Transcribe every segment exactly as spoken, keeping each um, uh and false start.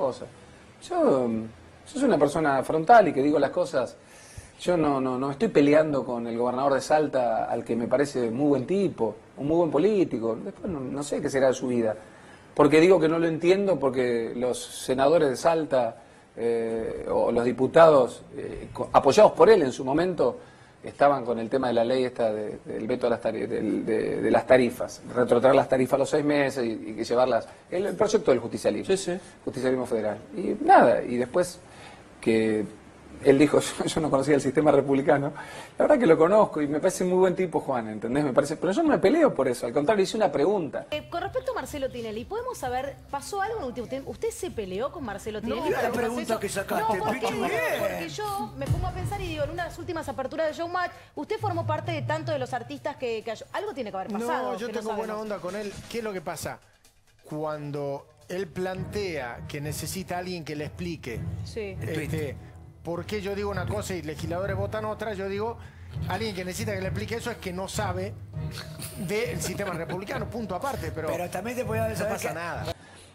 Cosa. Yo soy una persona frontal y que digo las cosas. Yo no, no, no estoy peleando con el gobernador de Salta, al que me parece muy buen tipo, un muy buen político. Después no, no sé qué será de su vida. Porque digo que no lo entiendo, porque los senadores de Salta eh, o los diputados, eh, apoyados por él en su momento, estaban con el tema de la ley esta de, del veto de las, tarif de, de, de las tarifas, retrotraer las tarifas a los seis meses y, y llevarlas. El, el proyecto del justicialismo, sí, sí. Justicialismo federal. Y nada, y después que él dijo, yo, yo no conocía el sistema republicano, la verdad que lo conozco y me parece muy buen tipo Juan, ¿entendés? Me parece, pero yo no me peleo por eso, al contrario, hice una pregunta. Eh, con respecto a Marcelo Tinelli, ¿podemos saber, pasó algo? ¿Usted, usted se peleó con Marcelo Tinelli? No, para la pregunta que sacaste, no, porque, no, porque yo me pongo a pensar y digo, en una de las últimas aperturas de Showmatch, usted formó parte de tanto de los artistas que, que algo tiene que haber pasado. No, yo tengo no buena onda con él. ¿Qué es lo que pasa? Cuando él plantea que necesita a alguien que le explique. Sí. Este, porque yo digo una cosa y legisladores votan otra, yo digo, alguien que necesita que le explique eso es que no sabe del sistema republicano, punto aparte. Pero, pero también te puede saber no pasa que... nada.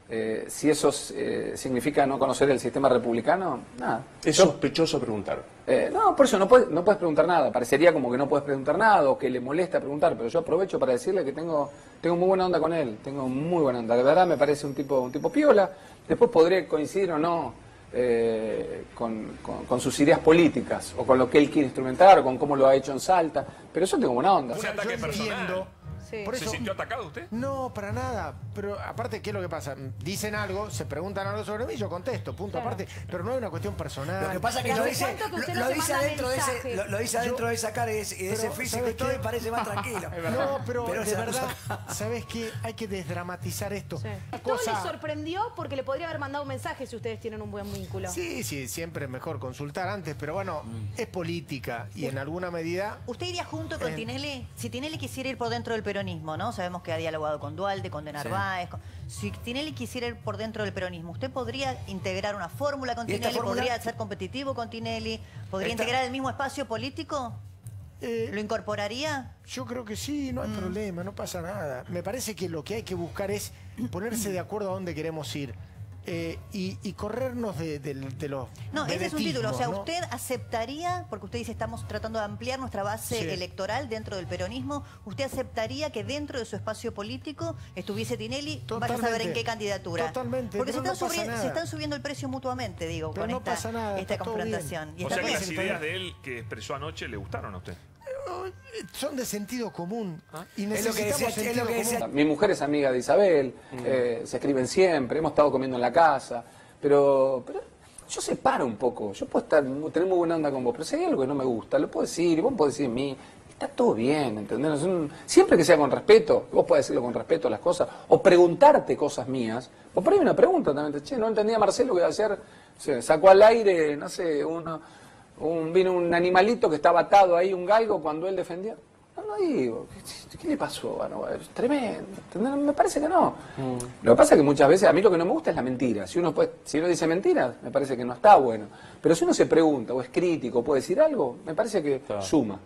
Eh, si eso eh, significa no conocer el sistema republicano, nada. Es yo, sospechoso preguntar. Eh, no, por eso no puedes no puedes preguntar nada. Parecería como que no puedes preguntar nada o que le molesta preguntar, pero yo aprovecho para decirle que tengo tengo muy buena onda con él, tengo muy buena onda. De verdad me parece un tipo un tipo piola. Después podré coincidir o no. Eh, con, con, con sus ideas políticas o con lo que él quiere instrumentar o con cómo lo ha hecho en Salta, pero yo tengo buena onda. Un ataque personal. Sí. Por eso, ¿se sintió atacado usted? No, para nada, pero aparte, ¿qué es lo que pasa? Dicen algo, se preguntan algo sobre mí, yo contesto, punto claro. aparte, pero no hay una cuestión personal. Lo que pasa es que, lo dice, que usted lo, lo, dice adentro de ese, lo, lo dice adentro yo, de esa cara y de ese, pero, ese físico y todo y parece más tranquilo. No, pero, pero de se verdad, ¿sabes qué? Hay que desdramatizar esto. Sí. Esto cosa... le sorprendió porque le podría haber mandado un mensaje si ustedes tienen un buen vínculo. Sí, sí, siempre es mejor consultar antes, pero bueno, mm. es política y sí. en alguna medida... ¿Usted iría junto con en... Tinelli? Si Tinelli quisiera ir por dentro del Perú, peronismo, ¿no? Sabemos que ha dialogado con Duhalde, con De Narváez. Sí. Con... Si Tinelli quisiera ir por dentro del peronismo, ¿usted podría integrar una fórmula con Tinelli? Fórmula... ¿Podría ser competitivo con Tinelli? ¿Podría esta... integrar el mismo espacio político? Eh... ¿Lo incorporaría? Yo creo que sí, no hay mm. problema, no pasa nada. Me parece que lo que hay que buscar es ponerse de acuerdo a dónde queremos ir. Eh, y, y corrernos de, de, de los... No, ese es un título, o sea, ¿no? ¿Usted aceptaría, porque usted dice estamos tratando de ampliar nuestra base sí. electoral dentro del peronismo, ¿usted aceptaría que dentro de su espacio político estuviese Tinelli? Totalmente. Vaya a saber en qué candidatura. Totalmente. Porque se están, no subiendo, se están subiendo el precio mutuamente, digo, pero con no esta, pasa nada, esta confrontación. Y o sea que las ideas de él que expresó anoche le gustaron a usted. Son de sentido común. ¿Ah? Y necesitamos es lo que decía, común. Mi mujer es amiga de Isabel, uh-huh. eh, se escriben siempre, hemos estado comiendo en la casa, pero, pero yo separo un poco, yo puedo estar, tener muy buena onda con vos, pero si hay algo que no me gusta, lo puedo decir, vos podés decir en mí, está todo bien, ¿entendés? Un, siempre que sea con respeto, vos podés decirlo con respeto a las cosas, o preguntarte cosas mías, o por ahí una pregunta también, che, no entendía Marcelo que iba a hacer, se sacó al aire, no sé, uno... Un, vino un animalito que estaba atado ahí, un galgo, cuando él defendía. No, no digo, ¿qué, qué le pasó? Bueno, es tremendo, ¿entendés? Me parece que no. Mm. Lo que pasa es que muchas veces, a mí lo que no me gusta es la mentira. Si uno, puede, si uno dice mentiras, me parece que no está bueno. Pero si uno se pregunta, o es crítico, o puede decir algo, me parece que claro. suma.